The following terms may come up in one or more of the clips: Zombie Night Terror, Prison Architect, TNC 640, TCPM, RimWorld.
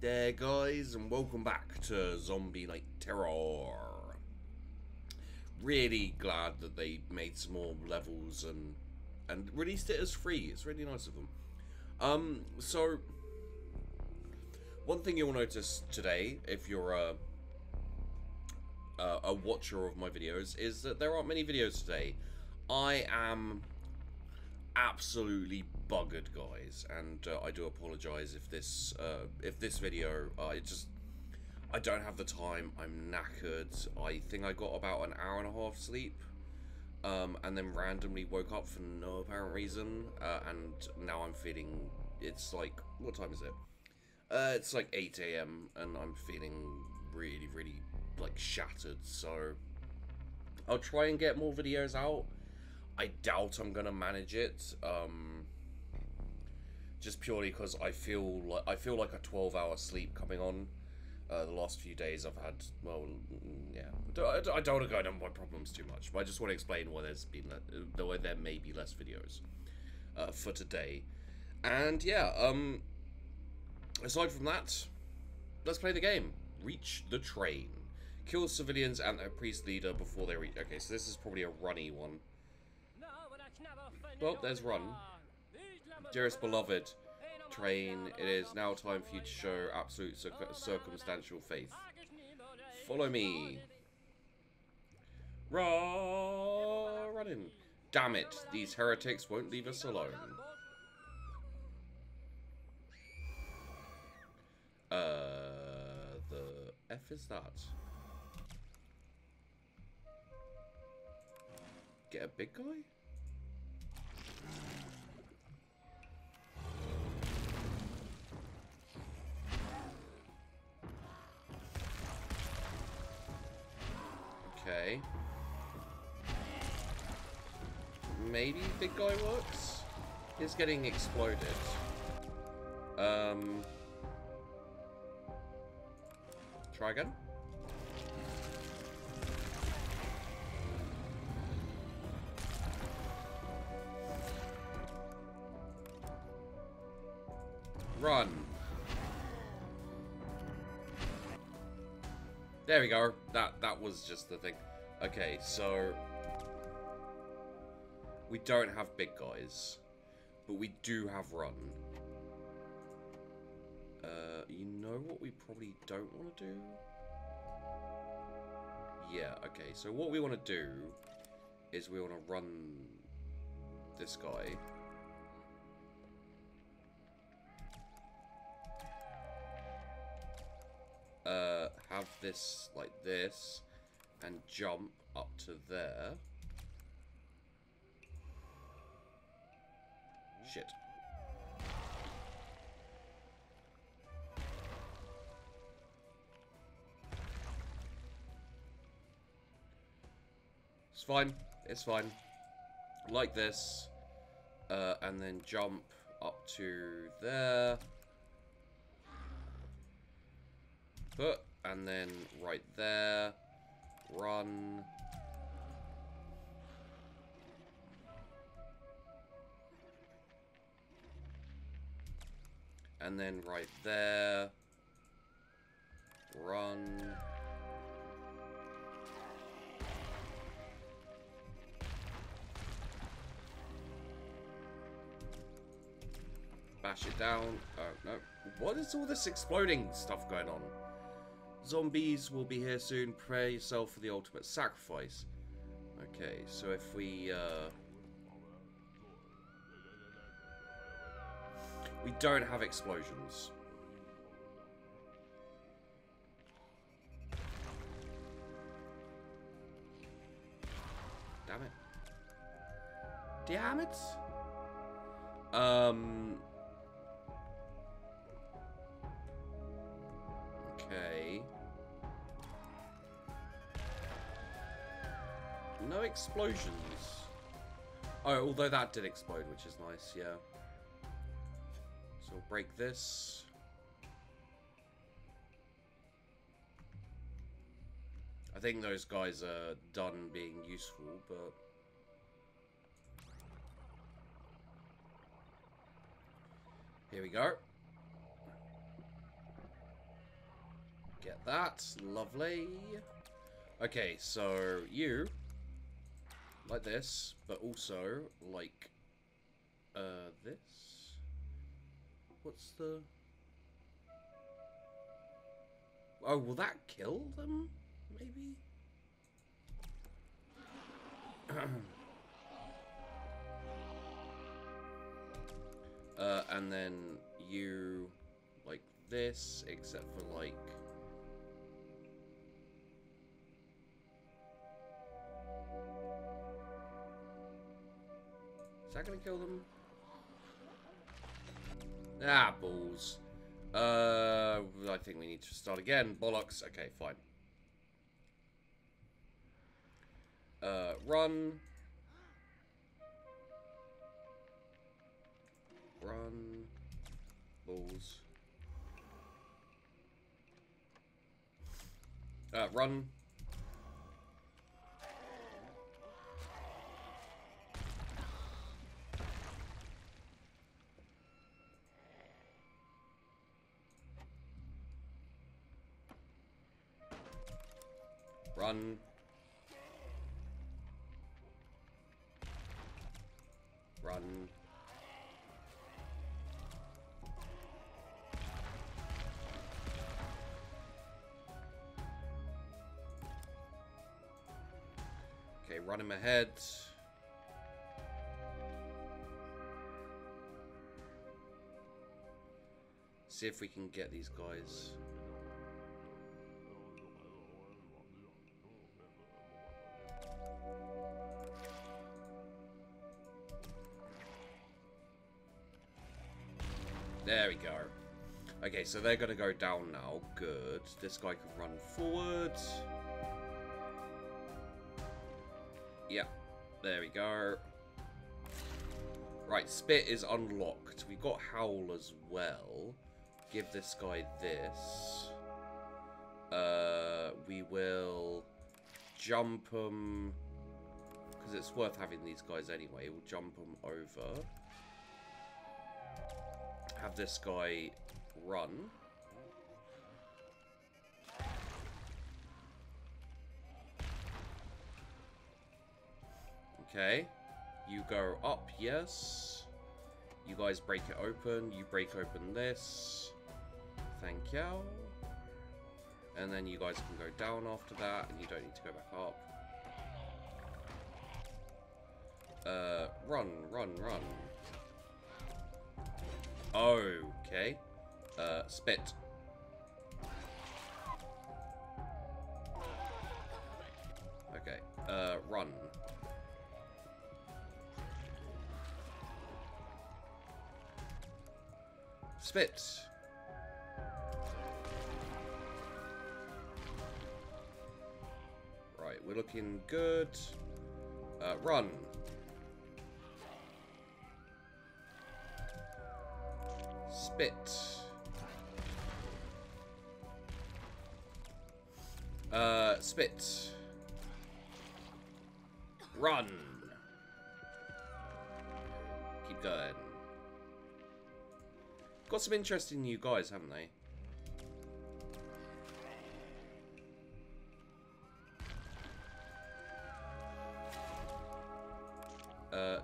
there, guys, and welcome back to Zombie Night Terror. Really glad that they made some more levels and released it as free. It's really nice of them. So one thing you'll notice today, if you're a watcher of my videos, is that there aren't many videos today. I am absolutely buggered, guys, and I do apologize if this video, I don't have the time. I'm knackered. I think I got about an hour and a half sleep, and then randomly woke up for no apparent reason, and now I'm feeling, it's like, what time is it? It's like 8 AM, and I'm feeling really like shattered, so I'll try and get more videos out. I doubt I'm gonna manage it, just purely because I feel like a 12-hour sleep coming on. The last few days I've had, well, yeah, I don't want to go into my problems too much, but I just want to explain why there may be less videos for today. And yeah, aside from that, let's play the game. Reach the train, kill civilians and their priest leader before they reach. Okay, so this is probably a runny one. Well, there's run. Dearest beloved train, it is now time for you to show absolute circumstantial faith. Follow me. Raw, running. Damn it, these heretics won't leave us alone. The F is that? Get a big guy? Okay. Maybe big guy works? He's getting exploded. Try again. Run. There we go. That was just the thing. Okay, so we don't have big guys, but we do have run. You know what we probably don't want to do? Yeah, okay. So what we want to do is we want to run this guy. Have this like this and jump up to there. Shit. It's fine. It's fine. Like this. And then jump up to there. Put. And then right there, run. And then right there, run. Bash it down. Oh, no. What is all this exploding stuff going on? Zombies will be here soon. Prepare yourself for the ultimate sacrifice. Okay, so if we don't have explosions. Damn it. Damn it. Okay. No explosions. Oh, although that did explode, which is nice, yeah. So we'll break this. I think those guys are done being useful, but here we go. Get that. Lovely. Okay, so you... like this, but also like... this? What's the... oh, will that kill them? Maybe? And then you... like this, except for like... is that gonna kill them? Ah, balls. I think we need to start again. Bollocks. Okay, fine. Run. Run. Balls. Run. Run. Run. Okay, run him ahead. See if we can get these guys. There we go. Okay, so they're gonna go down now. Good. This guy can run forward. Yeah. There we go. Right, spit is unlocked. We got howl as well. Give this guy this. We will jump them, because it's worth having these guys anyway. We'll jump them over. Have this guy run. Okay. You go up, yes. You guys break it open. You break open this. Thank you. And then you guys can go down after that, and you don't need to go back up. Run, run, run. Okay. Spit. Okay. Run. Spit. Right, we're looking good. Run. Spit. Spit. Run. Keep going. Got some interesting new guys, haven't they?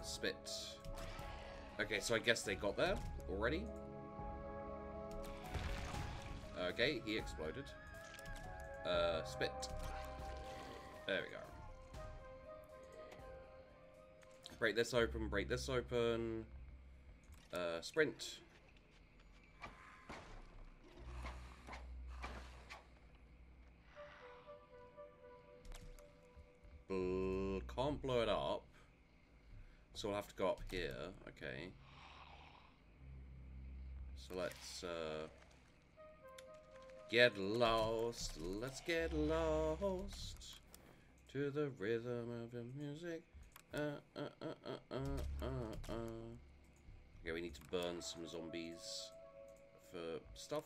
Spit. Okay, so I guess they got there already. Okay, he exploded. Spit. There we go. Break this open, break this open. Sprint. Can't blow it up. So we'll have to go up here. Okay. So let's... get lost, let's get lost to the rhythm of the music. Okay, we need to burn some zombies for stuff.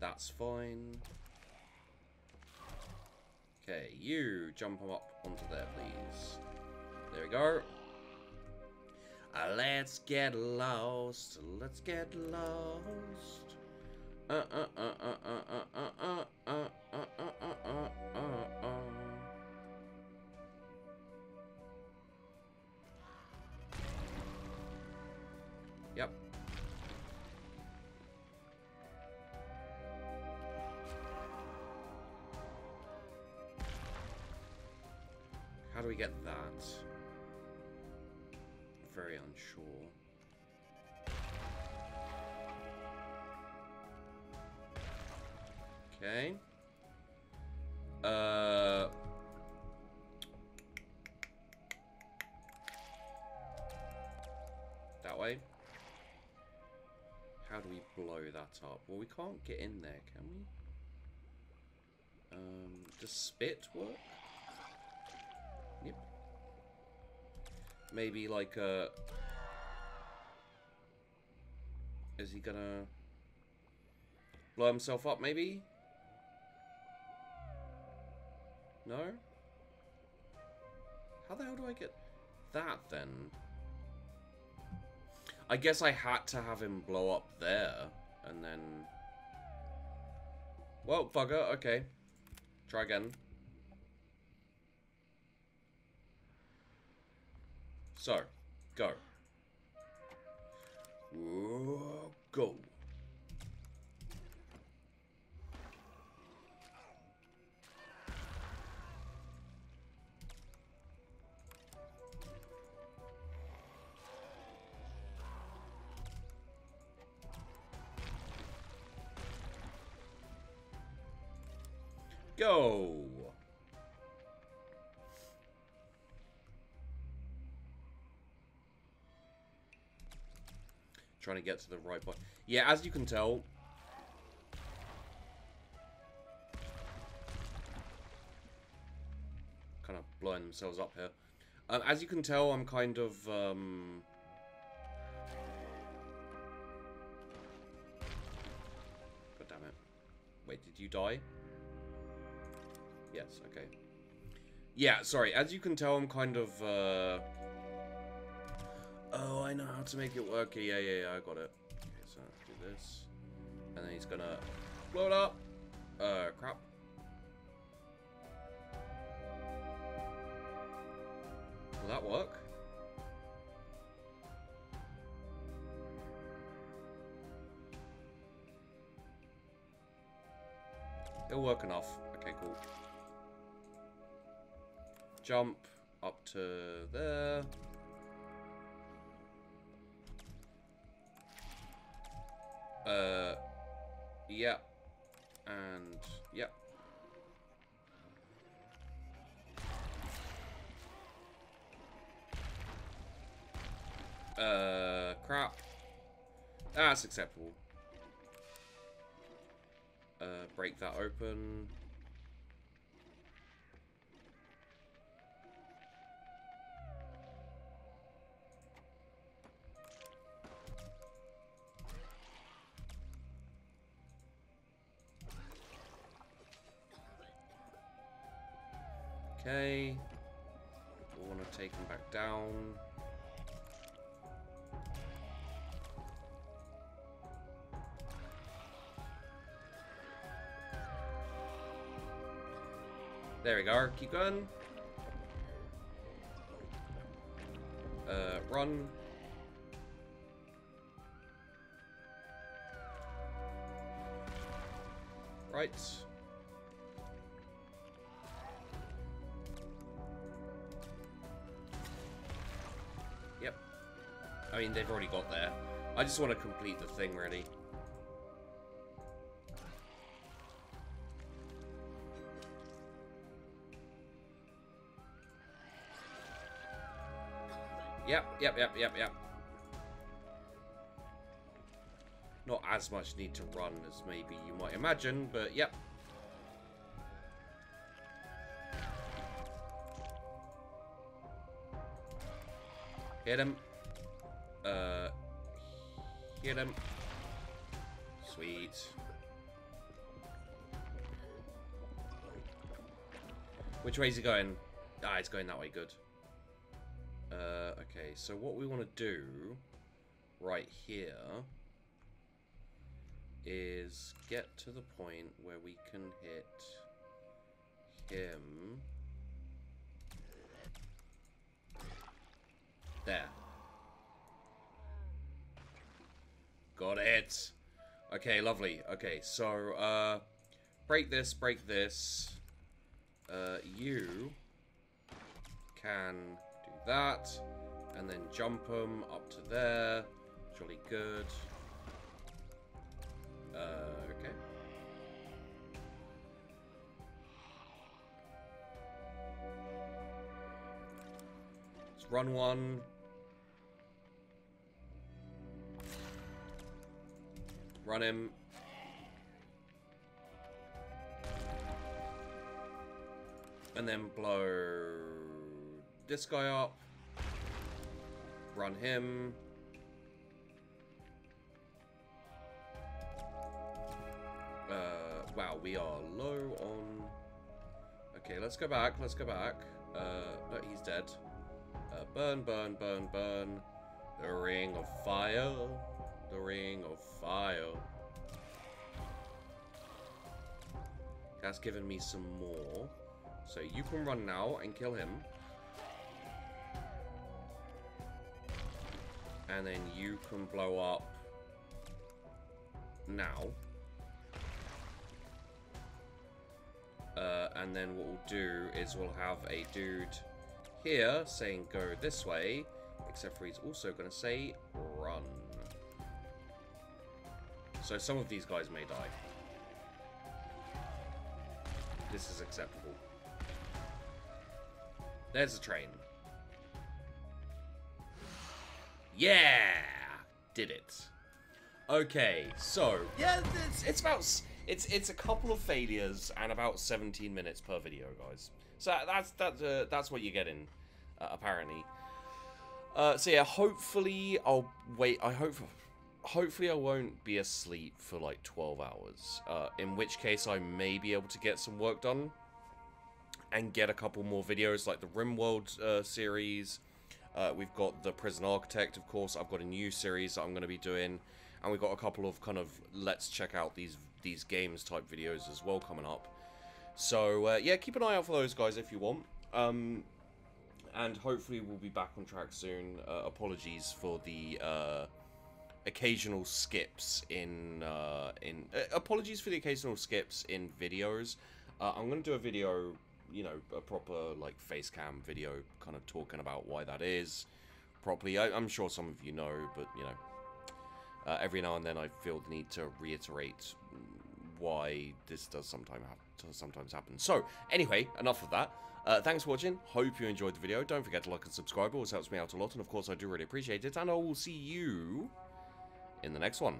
That's fine. Okay, you jump them up onto there, please. There we go. Let's get lost. Let's get lost. Yep. How do we get that? Very unsure. Okay. That way. How do we blow that up? Well, we can't get in there, can we? Does spit work? Yep. Maybe like a... Is he gonna blow himself up, maybe? No? How the hell do I get that, then? I guess I had to have him blow up there, and then... Well, bugger, okay. Try again. So, go. Whoa, go. Go. Trying to get to the right button. Yeah, as you can tell. Kind of blowing themselves up here. As you can tell, I'm kind of... God damn it. Wait, did you die? Yes, okay. Yeah, sorry, as you can tell, I'm kind of, Oh, I know how to make it work. Yeah, I got it. Okay, so let's do this. And then he's gonna blow it up. Crap. Will that work? It'll work enough. Okay, cool. Jump up to there. Yeah. And, yeah. Crap. That's acceptable. Break that open. Okay, we'll want to take him back down. There we go, keep going. Run. Right. Yep. I mean, they've already got there. I just want to complete the thing, really. Yep. Not as much need to run as maybe you might imagine, but yep. Hit him. Hit him. Sweet. Which way is he going? Ah, it's going that way. Good. Okay. So what we want to do right here is get to the point where we can hit him. There. Got it. Okay, lovely. Okay, so, break this, break this. You can do that, and then jump him up to there. Jolly good. Okay. Let's run one. Run him. And then blow this guy up. Run him. Wow, we are low on... Okay, let's go back, let's go back. No, he's dead. Burn, burn, burn, burn. The ring of fire. The ring of fire. That's given me some more. So you can run now and kill him. And then you can blow up now. And then what we'll do is we'll have a dude here saying go this way, except for he's also going to say run. So some of these guys may die. This is acceptable. There's a train. Yeah! Did it. Okay, so yeah, it's about... It's a couple of failures and about 17 minutes per video, guys. So that's what you get in, apparently. So yeah, hopefully I'll wait. Hopefully I won't be asleep for like 12 hours. In which case I may be able to get some work done and get a couple more videos, like the RimWorld series. We've got the Prison Architect, of course. I've got a new series that I'm going to be doing. And we've got a couple of kind of let's check out these games type videos as well coming up. So, yeah, keep an eye out for those, guys, if you want. And hopefully we'll be back on track soon. Apologies for the occasional skips in... apologies for the occasional skips in videos. I'm going to do a video, you know, a proper, like, face cam video kind of talking about why that is properly. I'm sure some of you know, but, you know... every now and then, I feel the need to reiterate why this does sometimes happen. So, anyway, enough of that. Thanks for watching. Hope you enjoyed the video. Don't forget to like and subscribe. It always helps me out a lot, and of course, I do really appreciate it. And I will see you in the next one.